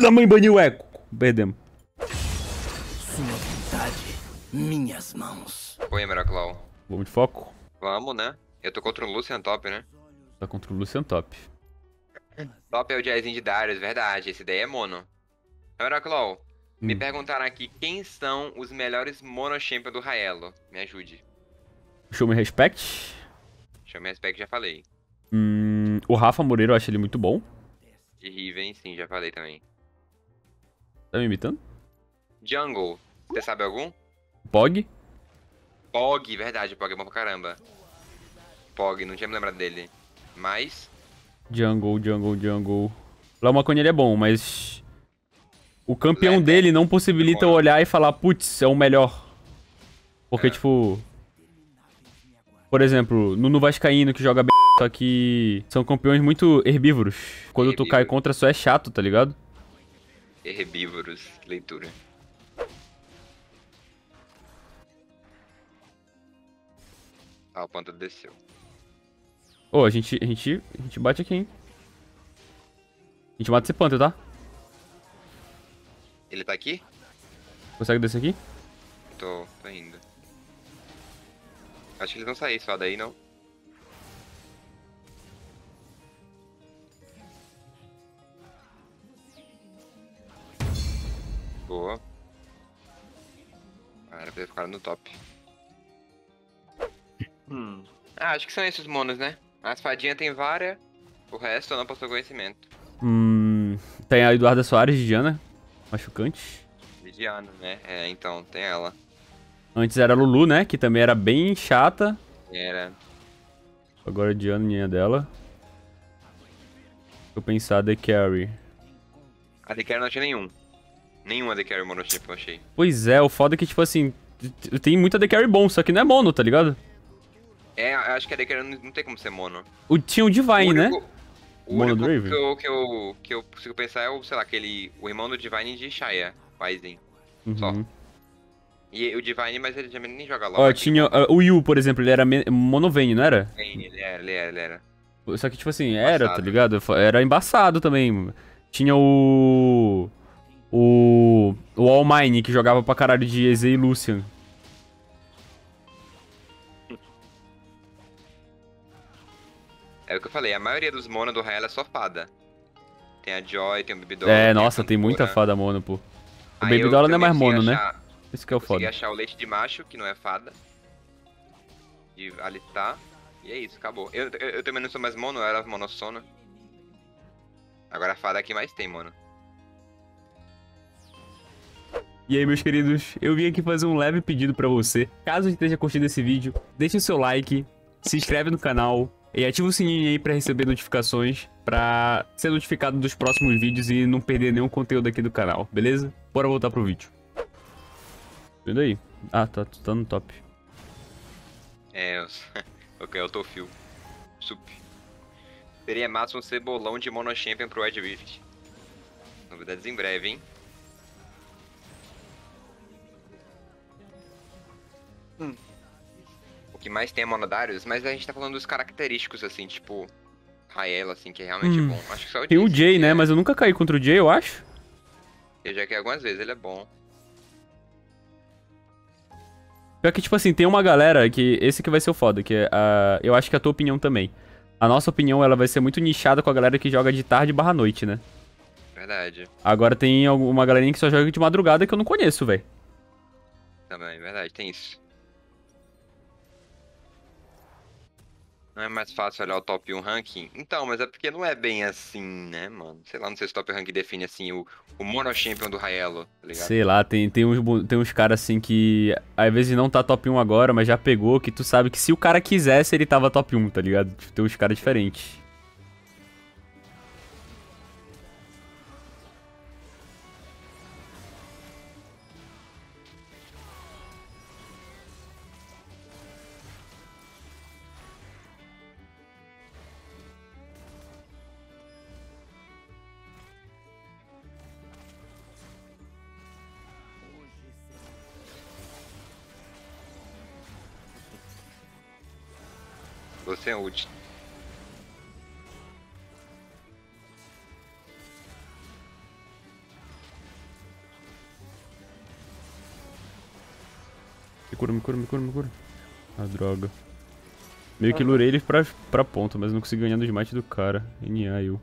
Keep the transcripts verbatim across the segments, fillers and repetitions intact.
Filho da mãe, baniu o eco. Perdemos. Sua vontade, minhas mãos. Oi, Emerok. Vamos de foco? Vamos, né? Eu tô contra o Lucian top, né? Tá contra o Lucian top. Top é o Jaizinho de Darius, verdade. Esse daí é mono. Emerok, hum. me perguntaram aqui quem são os melhores mono champions do Raelo. Me ajude. Show me respect. Show me respect, já falei. Hum, o Rafa Moreira, eu acho ele muito bom. De Riven, sim, já falei também. Tá me imitando? Jungle, você sabe algum? Pog? Pog, verdade, Pog é bom pra caramba. Pog, não tinha me lembrado dele. Mas... Jungle, Jungle, Jungle... Lá o Maconha ele é bom, mas... O campeão Leve. dele não possibilita eu olhar e falar, putz, é o melhor. Porque, é. tipo... Por exemplo, no Vascaíno que joga bem... Só que são campeões muito herbívoros. Quando herbívoros. tu cai contra, só é chato, tá ligado? Herbívoros, leitura. Ah, o panda desceu. Ô, oh, a gente, a gente, a gente bate aqui, hein? A gente mata esse panda, tá? Ele tá aqui? Consegue descer aqui? Tô, tô indo. Acho que eles vão sair só daí, não? Boa. Ah, era pra ficar no top. Hum. Ah, acho que são esses monos, né? As fadinhas tem várias. O resto eu não posso ter conhecimento. Hum. Tem a Eduarda Soares de Janna. Machucante. De Janna, né? É, então, tem ela. Antes era a Lulu, né? Que também era bem chata. Era. Agora a Janna dela. Deixa eu pensar a The Carry. A The Carry não tinha nenhum. Nenhuma de carry mono chip eu achei. Pois é, o foda é que, tipo assim, tem muita de carry bom, só que não é mono, tá ligado? É, eu acho que a de carry não tem como ser mono. O, tinha o Divine, o único, né? O mono único que eu, que, eu, que eu consigo pensar é o, sei lá, aquele, o irmão do Divine de Shaya, o Aizen, uhum. só. E o Divine, mas ele também nem joga lá. Ó, tinha uh, o Yu, por exemplo, ele era mono Vayne, não era? Vayne, ele era, ele era, ele era. Só que, tipo assim, embaçado. era, tá ligado? Era embaçado também. Tinha o... O... O All Mine, que jogava pra caralho de E Z e Lucian. É o que eu falei, a maioria dos mono do Raelo é só fada. Tem a Joy, tem o Babydoll... É, nossa, tem muita fada mono, pô. O Babydoll não é mais mono, achar, né? Isso que é o foda. Eu consegui achar o Leite de Macho, que não é fada. E alistar. E é isso, acabou. Eu, eu, eu também não sou mais mono, eu era monossono. Agora a fada é quem mais tem, mono. E aí, meus queridos, eu vim aqui fazer um leve pedido pra você. Caso você esteja curtindo esse vídeo, deixe o seu like, se inscreve no canal e ativa o sininho aí pra receber notificações, pra ser notificado dos próximos vídeos e não perder nenhum conteúdo aqui do canal, beleza? Bora voltar pro vídeo. Vendo aí? Ah, tá, tu tá no top. É, eu... ok, eu tô fio. Sup. Seria massa um cebolão de mono champion pro Wild Rift. Novidades em breve, hein? Hum. O que mais tem é mono Darius, mas a gente tá falando dos característicos, assim, tipo... Raelo, assim, que é realmente hum. bom. Acho que só o tem Jay, o Jay, né? É. Mas eu nunca caí contra o Jay, eu acho. Eu já caí algumas vezes, ele é bom. Pior que, tipo assim, tem uma galera que... Esse que vai ser o foda, que é a... Eu acho que é a tua opinião também. A nossa opinião, ela vai ser muito nichada com a galera que joga de tarde barra noite, né? Verdade. Agora tem uma galerinha que só joga de madrugada que eu não conheço, velho. Também, verdade, tem isso. Não é mais fácil olhar o top um ranking? Então, mas é porque não é bem assim, né, mano? Sei lá, não sei se o top ranking define, assim, o, o mono champion do Raelo, tá ligado? Sei lá, tem, tem uns, tem uns caras, assim, que às vezes não tá top um agora, mas já pegou, que tu sabe que se o cara quisesse, ele tava top um, tá ligado? Tem uns caras diferentes. Você é útil. cura, me cura, me cura, me cura. Ah, droga. Meio que lurei ele pra, pra ponta, mas não consegui ganhar do smite do cara. N A eu.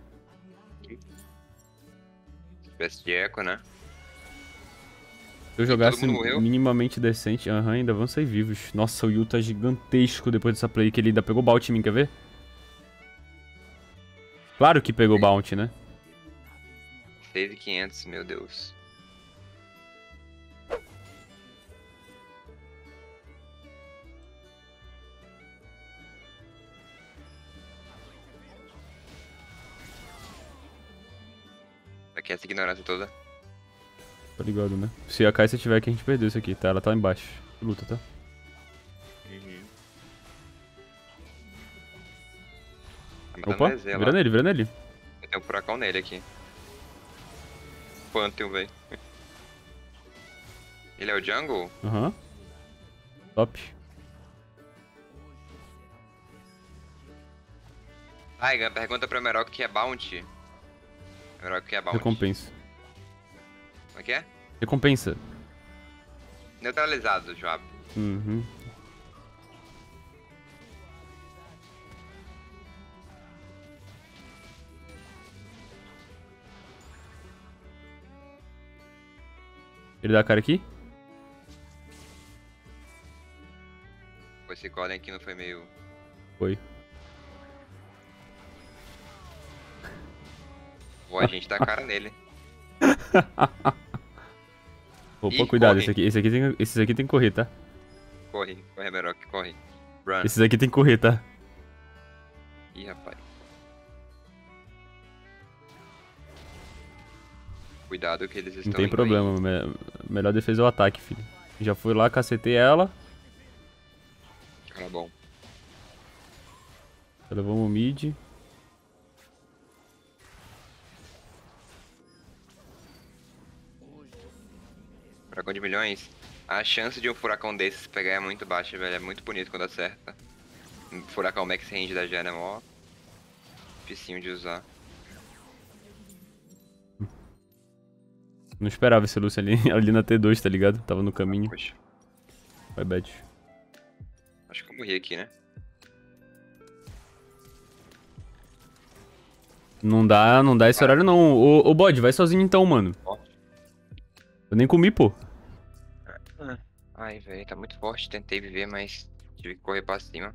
Espécie de eco, né? Se eu jogasse minimamente decente, aham, uhum, ainda vão sair vivos. Nossa, o Yu tá gigantesco depois dessa play que ele ainda pegou bounty em mim, quer ver? Claro que pegou bounty, né? seis mil e quinhentos, meu Deus. Aqui é essa ignorância toda. Tá ligado, né? Se a Kai'Sa tiver aqui, a gente perdeu isso aqui, tá? Ela tá embaixo. Luta, tá? Uhum. Tá. Opa, vira lá. Nele, vira nele. Eu tenho um furacão nele aqui. Pantheon, velho. Ele é o jungle? Aham. Uhum. Top. Ai, pergunta pra Emerok que é bounty. Emerok que é bounty. Recompensa. Como é que é? Recompensa. Neutralizado, Joab. Uhum. Ele dá a cara aqui? Esse golem aqui não foi meio... Foi. Pô, a gente dá a cara nele. Opa, cuidado, esse aqui, esse aqui tem, esses aqui tem que correr, tá? Corre, corre, Emerok, corre. Run. Esses aqui tem que correr, tá? Ih, rapaz. Cuidado que eles estão... Não tem problema, me... melhor defesa é o ataque, filho. Já fui lá, cacetei ela. Cara bom. Levamos o mid. Furacão de milhões. A chance de um furacão desses pegar é muito baixa, velho. É muito bonito quando acerta. Um furacão max range da Janna é mó... Dificinho de usar. Não esperava esse Lúcio ali, ali na T dois, tá ligado? Tava no caminho. Poxa. Vai, bad. Acho que eu morri aqui, né? Não dá, não dá esse horário não. Ô, ô bode, vai sozinho então, mano. Forte. Eu nem comi, pô. Ai, velho, tá muito forte. Tentei viver, mas tive que correr pra cima.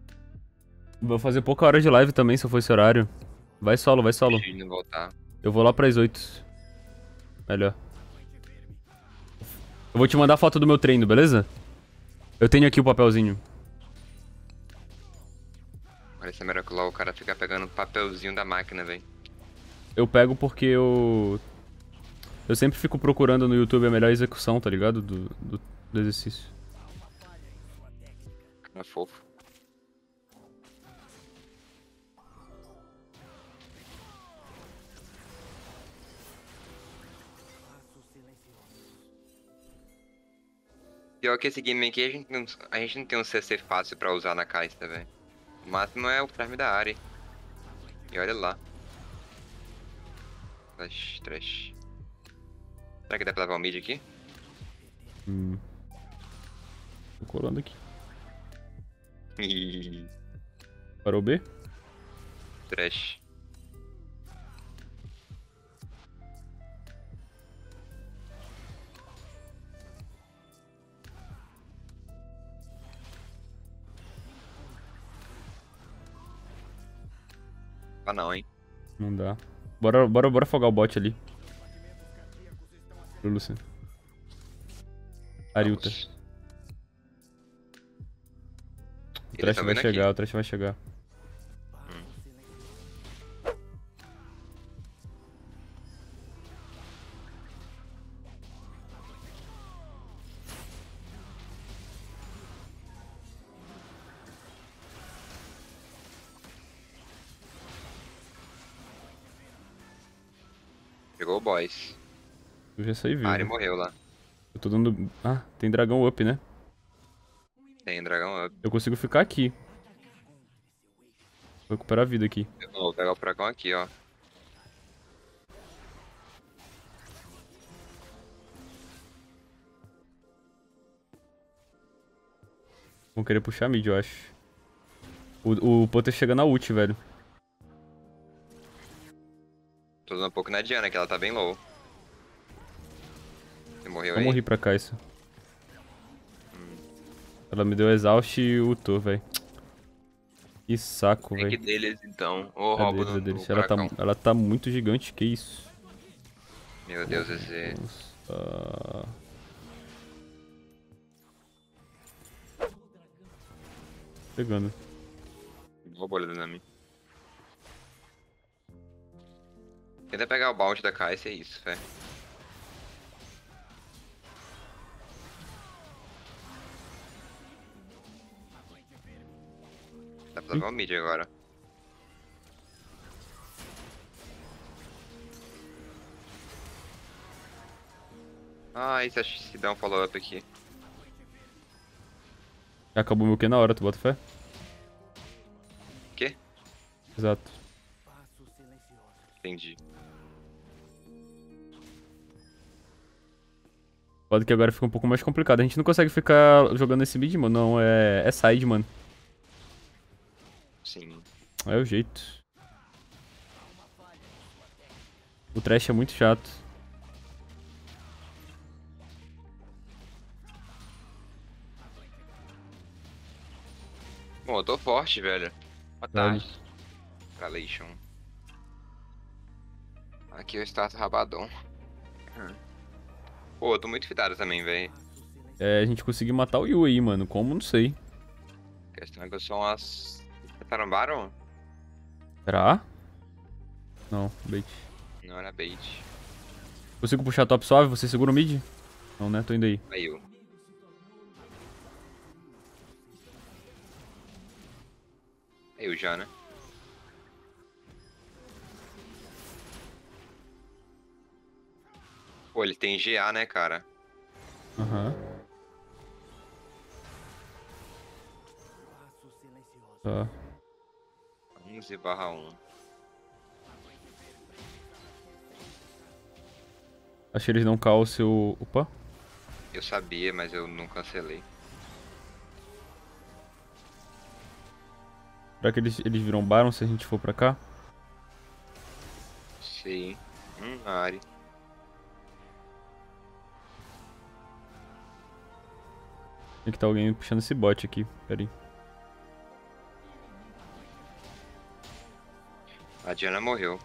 Vou fazer pouca hora de live também, se eu for esse horário. Vai solo, vai solo. Não voltar. Eu vou lá pras oito. Melhor. Eu vou te mandar a foto do meu treino, beleza? Eu tenho aqui o papelzinho. Parece miracular, o cara fica pegando o papelzinho da máquina, velho. Eu pego porque eu... Eu sempre fico procurando no YouTube a melhor execução, tá ligado? Do, do, do exercício. É fofo. Pior que esse game aqui, a gente não, a gente não tem um C C fácil pra usar na Kai'Sa, velho. O máximo é o farm da área. E olha lá. Trash, trash. Será que dá pra levar o mid aqui? Hum. Tô colando aqui. Ih. Parou o B? Trash. Ah, não, hein? Não dá. Bora, bora, bora afogar o bot ali. Luciano. Ariuta. O trash vai chegar, o trash vai chegar. Hum. Pegou o boys. Eu já saí vivo. Ah, ele morreu lá. Eu tô dando... Ah, tem dragão up, né? Tem dragão up. Eu consigo ficar aqui. Vou recuperar a vida aqui. Eu vou pegar o dragão aqui, ó. Vão querer puxar mid, eu acho. O, o Potter chega na ult, velho. Tô dando um pouco na Janna, que ela tá bem low. Você morreu eu aí? Eu morri pra cá, isso. Hum. Ela me deu exaust e ultou, velho. Que saco, velho. É que deles, então. Ô, é deles, é deles. Ela, tá, ela tá muito gigante, que isso. Meu Deus, esse... Nossa... Pegando. Vou bolhar na minha. Tenta pegar o balde da Kai'Sa, é isso, fé. Dá pra levar o mid agora. Ah, isso acho que se dá um follow-up aqui. Acabou meu Q na hora, tu bota fé? Quê? Exato. Entendi. Pode que agora fica um pouco mais complicado. A gente não consegue ficar jogando esse mid, mano. Não, é, é side, mano. Sim. É o jeito. O trash é muito chato. Bom, eu tô forte, velho. Boa tarde. Galation. Aqui eu starto Rabadon. Hum. Pô, eu tô muito fitado também, velho. É, a gente conseguiu matar o Yu aí, mano. Como? Não sei. A questão é que eu sou umas... Tarambaram? Será? Não, bait. Não era bait. Consigo puxar top suave? Você segura o mid? Não, né? Tô indo aí. Aí eu. Aí eu já, né? Pô, ele tem G A, né, cara? Aham. Uhum. Tá. onze barra um. Acho que eles não calam o seu... Opa. Eu sabia, mas eu não cancelei. Será que eles, eles viram Baron se a gente for pra cá? Sim. Hum, Ari. Tem que tá alguém puxando esse bot aqui. Pera aí. A Janna morreu.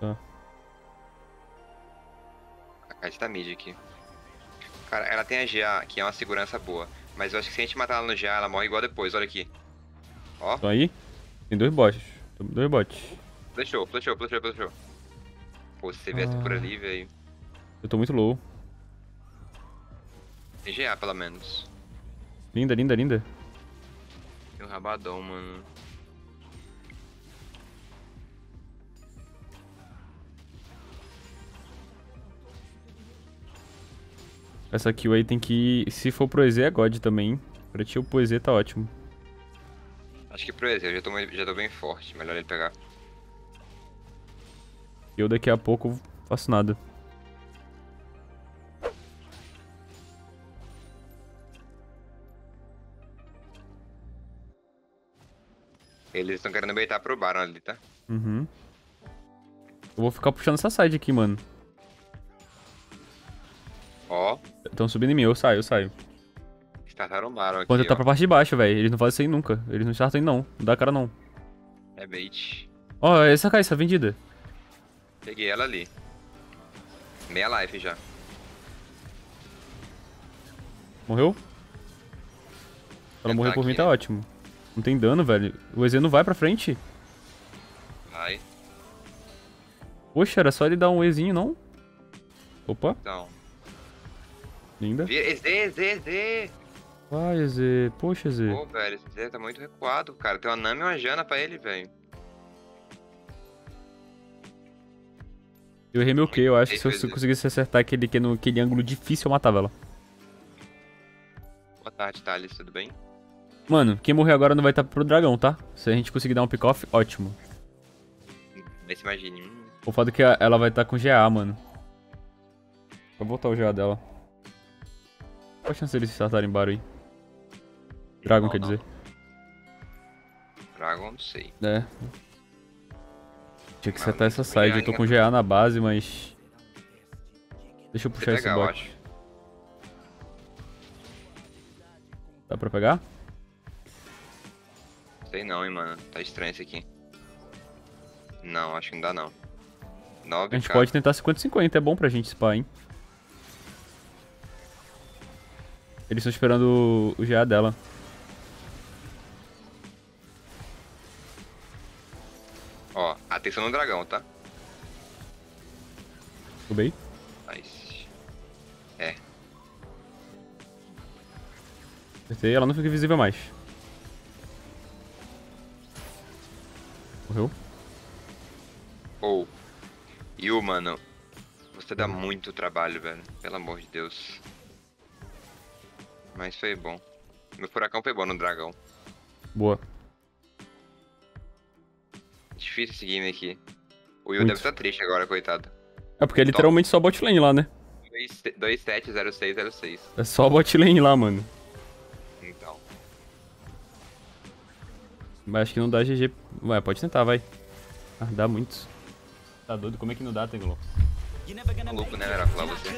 Tá. A Kai'Sa tá mid aqui. Cara, ela tem a G A, que é uma segurança boa. Mas eu acho que se a gente matar ela no G A, ela morre igual depois, olha aqui. Ó. Então aí, tem dois bots. Dois bots. Flechou, flechou, flechou, flechou. Pô, se você viesse ah. por ali, velho. Eu tô muito low. Tem G A, pelo menos. Linda, linda, linda. Tem um Rabadon, mano. Essa kill aí tem que ir... Se for pro E Z é God também, hein? Pra ti o pro E Z tá ótimo. Acho que pro E Z, eu já tô, já tô bem forte. Melhor ele pegar. Eu daqui a pouco faço nada. Eles estão querendo baitar pro Baron ali, tá? Uhum. Eu vou ficar puxando essa side aqui, mano. Ó. Estão subindo em mim, eu saio, eu saio. Startaram o Baron aqui. Quando tá pra parte de baixo, velho. Eles não fazem isso aí nunca. Eles não startam aí, não. Não dá cara, não. É bait. Ó, oh, essa Kai'Sa vendida. Peguei ela ali. Meia life já. Morreu? Ela morreu por aqui, mim, tá ótimo. Não tem dano, velho. O E Z não vai pra frente? Vai. Poxa, era só ele dar um Ezinho, não? Opa. Então. Linda. E Z, E Z, E Z! Vai, E Z. Poxa, E Z. Pô, velho, esse E Z tá muito recuado, cara. Tem uma Nami e uma Janna pra ele, velho. Eu errei meu Q. Eu acho que se eu conseguisse acertar aquele, aquele ângulo difícil, eu matava ela. Boa tarde, Thales. Tudo bem? Mano, quem morrer agora não vai estar pro dragão, tá? Se a gente conseguir dar um pick-off, ótimo. Mas imagine. O fato é que ela vai estar com G A, mano. Vou botar o G A dela. Qual a chance deles se startarem Baron aí? Dragon não, quer não. dizer. Dragon, não sei. É. Tinha que mano, setar essa side. Eu tô com G A na base, mas... Deixa eu puxar esse bot. Dá pra pegar? Sei não, hein, mano. Tá estranho esse aqui. Não, acho que não dá, não. nove K. A gente pode tentar cinquenta cinquenta, é bom pra gente spar, hein. Eles estão esperando o G A dela. Ó, atenção no dragão, tá? Tô bem. Nice. É. Acertei, ela não fica invisível mais. Morreu. Ou. Oh. Yu, mano. Você dá muito trabalho, velho. Pelo amor de Deus. Mas foi bom. Meu furacão foi bom no dragão. Boa. Difícil esse game aqui. O Yu muito. Deve estar triste agora, coitado. É porque é literalmente Top. Só bot lane lá, né? dois sete zero seis zero seis. É só bot lane lá, mano. Então. Mas acho que não dá G G. Ué, pode tentar, vai. Ah, dá muito. Tá doido? Como é que não dá, Tenglo? Louco, né, era falar você.